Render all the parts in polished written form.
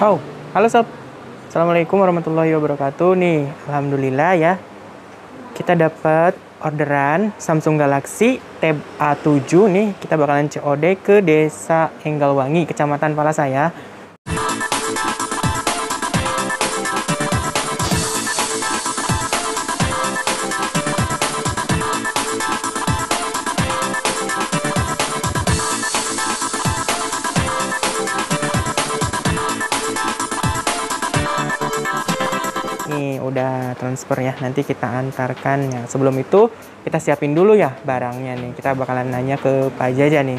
Oh, halo sob. Assalamualaikum warahmatullahi wabarakatuh. Nih, alhamdulillah ya, kita dapat orderan Samsung Galaxy Tab A7 nih. Kita bakalan COD ke Desa Enggalwangi, Kecamatan Palasa ya. Nih, udah transfer ya, nanti kita antarkan ya. Sebelum itu kita siapin dulu ya barangnya nih. Kita bakalan nanya ke Pak Jaja nih.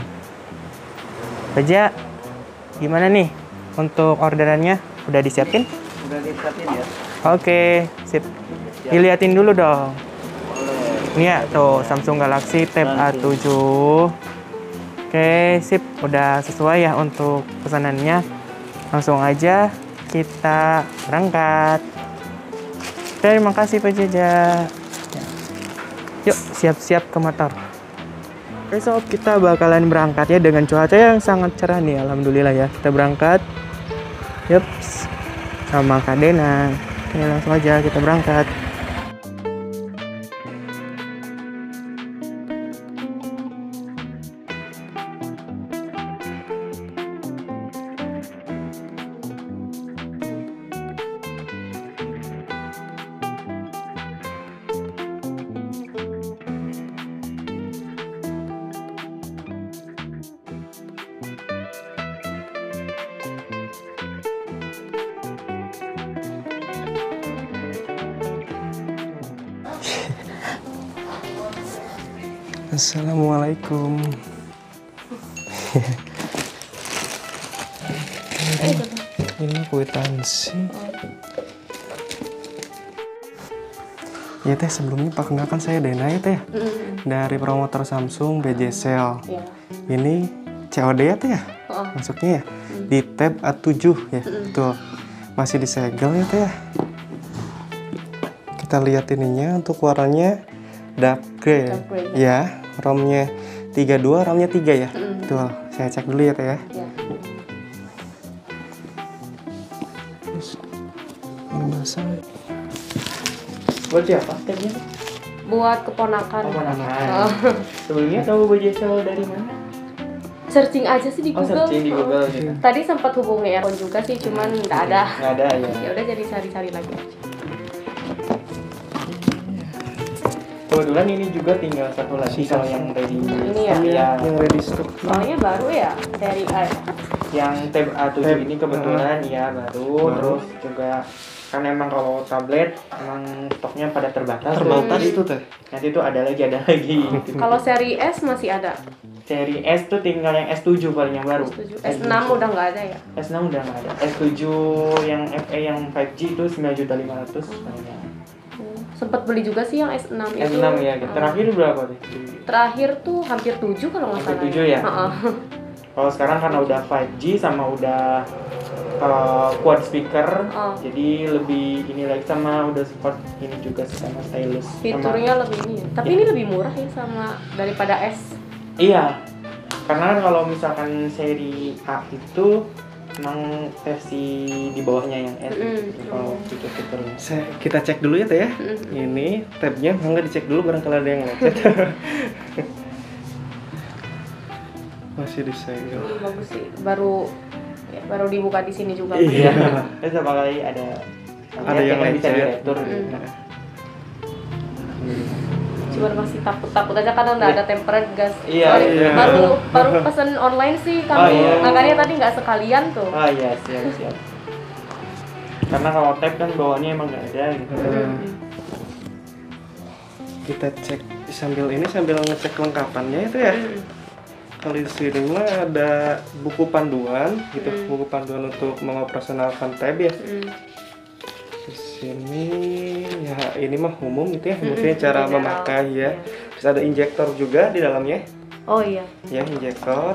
Pak Jaja, gimana nih untuk orderannya? Udah disiapin? Udah disiapin ya. Oke, sip. Diliatin dulu dong. Ini ya tuh Samsung Galaxy Tab A7. Oke, sip. Udah sesuai ya untuk pesanannya. Langsung aja kita berangkat. Terima kasih Pak Jaja. Yuk, siap-siap ke motor. Oke sob, kita bakalan berangkat ya dengan cuaca yang sangat cerah nih. Alhamdulillah ya, kita berangkat. Yups, sama Kak Dena. Oke, langsung aja kita berangkat. Assalamualaikum. Ini kwitansi. Ya teh, sebelumnya perkenalkan saya Dena ya teh. Dari promotor Samsung BJ Cell. Ini COD ya teh ya? Masuknya ya? Di Tab A7 ya? Betul. Masih disegel ya teh ya? Kita lihat ininya, untuk warnanya dark gray ya. ROM-nya 32, RAM-nya 3 ya? Betul, saya cek dulu ya teh ya. Buat siapa? Buat keponakan. Oh. Sebelumnya tahu BJ Cell dari mana? Searching aja sih di Google. Searching di Google gitu. Tadi sempat hubungi Aron juga sih, cuman nggak ada. Nggak ada ya? Ya udah, jadi cari-cari lagi aja. Kebetulan ini juga tinggal satu lagi kalau yang ready. Ini ya? Iya, yang ready stock. Soalnya baru ya, seri A. Yang Tab A7 ini kebetulan ya baru. Terus juga kan emang kalau tablet emang stoknya pada terbatas. Terbatas itu tuh. Nanti tuh ada lagi. Gitu. Kalau seri S masih ada. Seri S tuh tinggal yang S7 paling yang baru. S6 udah nggak ada ya? S6 udah nggak ada. S7 yang FE yang 5G itu 9.500.000. Sempat beli juga sih yang S6 itu. S6 ya, terakhir berapa tuh? Terakhir tuh hampir 7 kalau nggak salah. Hampir 7 ya? Kalau sekarang karena udah 5G sama udah quad speaker, jadi lebih ini lagi, sama udah support ini juga sama stylus. Fiturnya sama, lebih ini. Tapi ya, ini lebih murah ya sama daripada S. Iya, karena kalau misalkan seri A itu emang versi di bawahnya yang R. Kalau fitur-fiturnya kita cek dulu ya teh ya. Ini tabnya nggak dicek dulu, barangkali ada yang lecet. Masih disegel. Bagus sih, baru dibuka di sini juga. Iya. Terus apa kali ada yang lecet. Bisa diatur. Cuman masih takut aja karena nggak ada tempered gas. Iya. Baru pesen online sih kami, makanya tadi nggak sekalian tuh. Oh iya, siap. Karena kalau tab kan bawaannya emang nggak ada gitu. Kita cek sambil ngecek kelengkapannya itu ya. Kalau di sini mah ada buku panduan gitu, buku panduan untuk mengoperasionalkan tab ya. Di sini ya, ini mah umum gitu ya, maksudnya cara memakai ya. Terus ada injektor juga di dalamnya. Oh iya. Ya, injektor.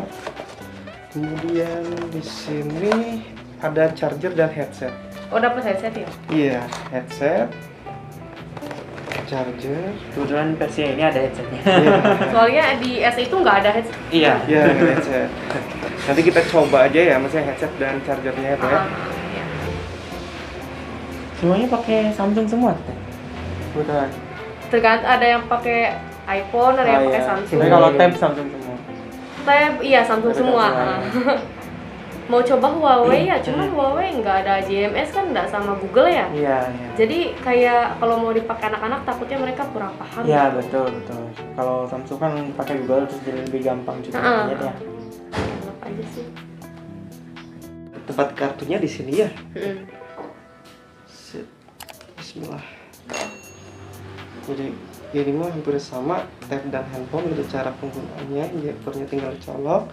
Kemudian di sini ada charger dan headset. Oh, dapat headset ya? Iya, headset. Charger. Kebetulan versi ini ada headsetnya. Iya. Soalnya di S itu nggak ada headset. Iya, nggak ada headset. Nanti kita coba aja ya, maksudnya headset dan chargernya itu ya. Semuanya pakai Samsung semua? Bukan. Tergantung, ada yang pakai iPhone, ada yang pakai Samsung. Tapi kalau tab Samsung semua. Tab iya Samsung semua. Mau coba Huawei ya, cuman Huawei nggak ada GMS kan, nggak sama Google ya. Iya. Jadi kayak kalau mau dipakai anak-anak takutnya mereka kurang paham. Iya kan? Betul betul. Kalau Samsung kan pakai Google terus jadi lebih gampang juga ya. Enak aja sih. Tempat kartunya di sini ya. Bismillah. Jadi ini mah hampir sama tab dan handphone untuk cara penggunaannya. Injektornya tinggal colok.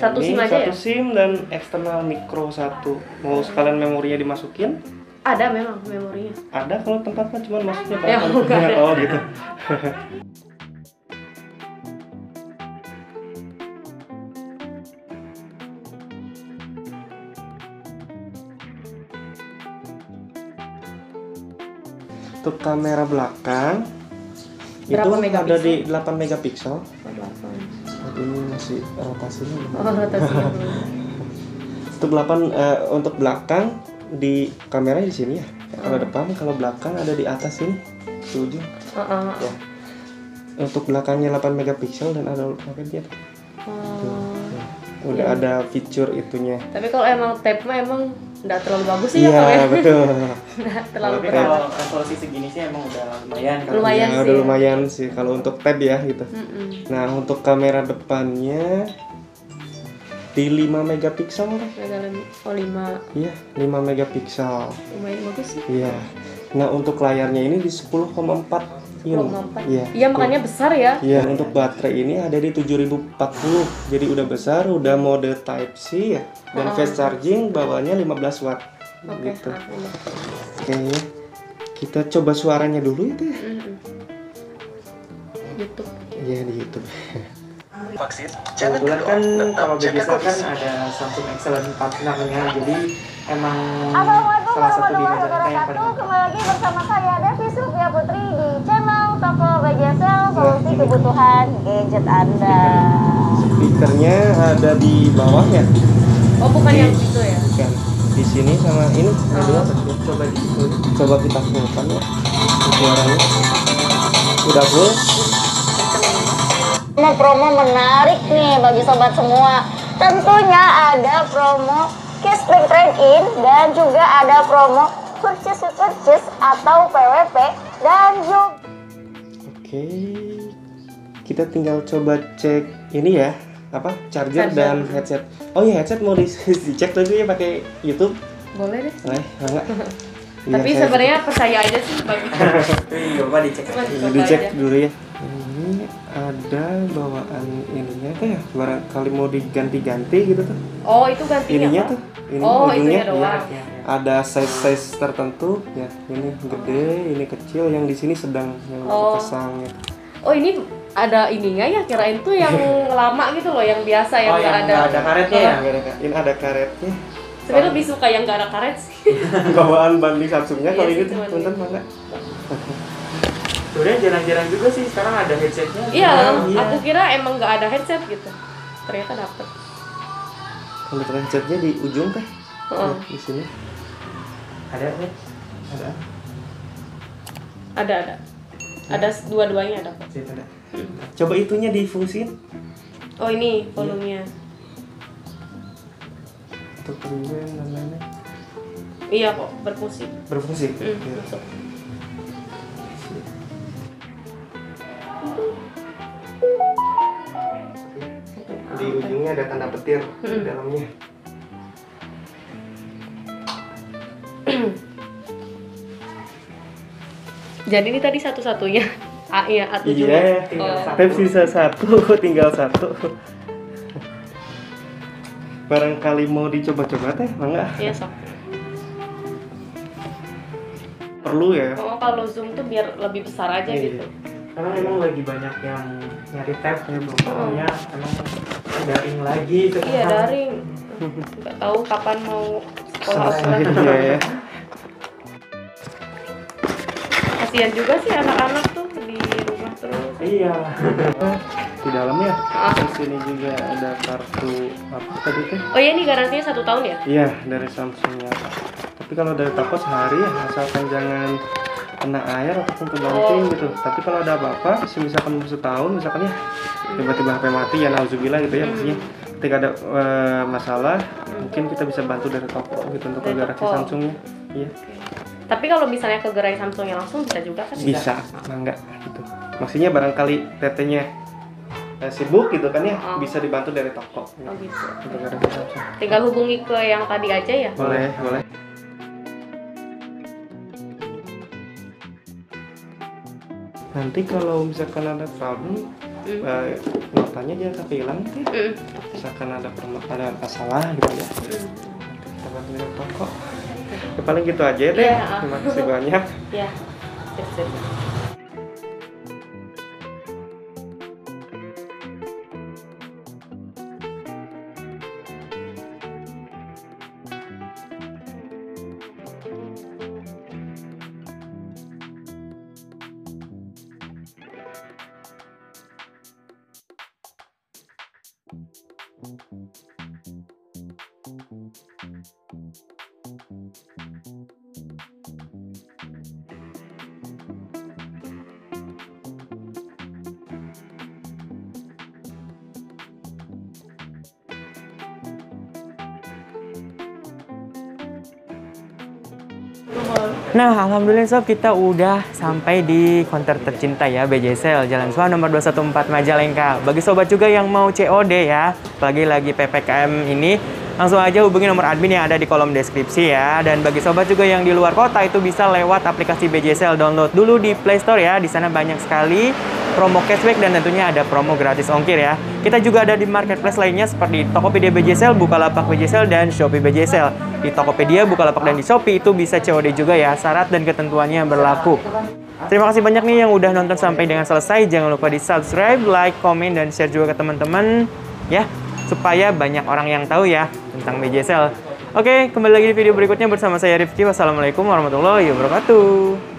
Satu SIM aja. Satu SIM dan eksternal micro satu. Mau sekalian memorinya dimasukin? Ada memang memorinya. Ada, kalau tempatnya cuma masuknya banyak oh gitu. Untuk kamera belakang berapa itu ada di 8 megapiksel. Ini masih rotasinya untuk 8 untuk belakang di kamera di sini ya. Kalau depan, kalau belakang ada di atas sini. Tujuh. Untuk belakangnya 8 megapiksel dan ada dia. Udah ada fitur itunya. Tapi kalau emang tab mah emang nggak terlalu bagus sih ya, ya betul. Nggak terlalu berat. Kalau resolusi segini sih emang udah lumayan. Lumayan sih. Udah lumayan sih kalau untuk tab ya gitu. Nah untuk kamera depannya di 5 megapiksel lah. Oh 5. Iya 5 megapiksel. Lumayan bagus sih. Iya. Nah untuk layarnya ini di 10,4. Iya, ya, makanya besar ya. Iya, untuk baterai ini ada di 7040. Jadi udah besar, udah mode type C ya. Dan fast charging bawahnya 15 watt. Oke. Gitu. Oke. Kita coba suaranya dulu itu. Ya, YouTube. Iya, di YouTube. Kebetulan kan kalau BJ Cell kan ada Samsung Excellent Partner ya. Jadi emang salah satu di Majalengka yang paling. Kembali lagi bersama saya Devi Surya Putri di channel Toko BJ Cell, solusi kebutuhan gadget Anda. Speakernya ada di bawah ya? Oh bukan yang itu ya? Bukan. Di sini sama ini. Coba di sini. Coba kita fullkan ya. Suaranya. Udah full. Promo menarik nih bagi sobat semua. Tentunya ada promo cashback trade-in dan juga ada promo purchase atau PWP dan juga. Oke, kita tinggal coba cek ini ya, apa charger dan headset. Oh iya headset mau dicek dulu ya pakai YouTube. Boleh deh. Boleh, enggak. Tapi sebenarnya percaya aja sih bagi. Coba dicek. Dicek dulu ya. Ini ada bawaan ininya tuh ya, barangkali mau diganti-ganti gitu tuh. Oh itu gantinya ininya apa? Tuh ini ujungnya ya, ada size tertentu ya, ini gede, ini kecil, yang di sini sedang yang dipasang gitu. Oh ini ada ininya ya, kirain tuh yang lama gitu loh, yang biasa yang nggak ada karetnya ya. Ini ada karetnya. Sebenarnya lebih suka yang nggak ada karet sih. Bawaan banding Samsungnya kalau ini tuh punten mana? Sebenernya jarang-jarang juga sih, sekarang ada headsetnya. Iya, aku kira emang nggak ada headset gitu. Ternyata dapet. Kalau headsetnya di ujung kah? Di sini. Ada nih? Ada. Ada. Ada dua-duanya dapet. Ada. Coba itunya difungsiin. Oh ini volumenya. Untuk volume namanya. Iya kok, berfungsi. Berfungsi? Masuk. Di ujungnya ada tanda petir di dalamnya. Jadi ini tadi satu-satunya A-nya A7. Iya, tab sisa satu, tinggal satu. Barangkali mau dicoba-coba teh, enggak? Iya, sok. Perlu ya? Oh, kalau zoom tuh biar lebih besar aja gitu. Karena emang lagi banyak yang nyari tab ya, pokoknya emang daring lagi itu. Iya daring, nggak tahu kapan mau sekolah offline. Iya. Kasian juga sih anak-anak tuh di rumah terus. Iya. di dalamnya. Di sini juga ada kartu apa tadi teh? Oh iya, ini garansinya 1 tahun ya? Iya, dari Samsungnya. Tapi kalau dari toko sehari, asalkan jangan kena air ataupun kebanting gitu. Tapi kalau ada apa-apa, misalkan setahun, misalkan ya tiba-tiba HP mati ya, nauzubillah gitu ya, maksudnya ketika ada masalah, mungkin kita bisa bantu dari toko gitu untuk ke garansi Samsungnya. Iya. Tapi kalau misalnya ke gerai Samsungnya langsung bisa juga kan? Bisa, enggak gitu. Maksudnya barangkali tetenya sibuk gitu kan ya, bisa dibantu dari toko. Oh gitu. Tinggal hubungi ke yang tadi aja ya? Boleh, boleh. Nanti kalau misalkan ada problem, notanya jangan sampai hilang ya. Misalkan ada masalah gitu ya, kita bantu dari toko. Ya, paling gitu aja deh. Terima kasih banyak. Ya, sip. Nah, alhamdulillah sob, kita udah sampai di konter tercinta ya, BJ Cell, Jalan Suha nomor 214 Majalengka. Bagi sobat juga yang mau COD ya, apalagi lagi PPKM ini, langsung aja hubungi nomor admin yang ada di kolom deskripsi ya. Dan bagi sobat juga yang di luar kota itu bisa lewat aplikasi BJ Cell, download dulu di Play Store ya. Di sana banyak sekali promo cashback dan tentunya ada promo gratis ongkir ya. Kita juga ada di marketplace lainnya seperti Tokopedia BJ Cell, Bukalapak BJ Cell, dan Shopee BJ Cell. Di Tokopedia, Bukalapak, dan di Shopee itu bisa COD juga ya, syarat dan ketentuannya berlaku. Terima kasih banyak nih yang udah nonton sampai dengan selesai. Jangan lupa di subscribe, like, komen, dan share juga ke teman-teman ya, supaya banyak orang yang tahu ya tentang BJ Cell. Oke, kembali lagi di video berikutnya bersama saya Rifki. Wassalamualaikum warahmatullahi wabarakatuh.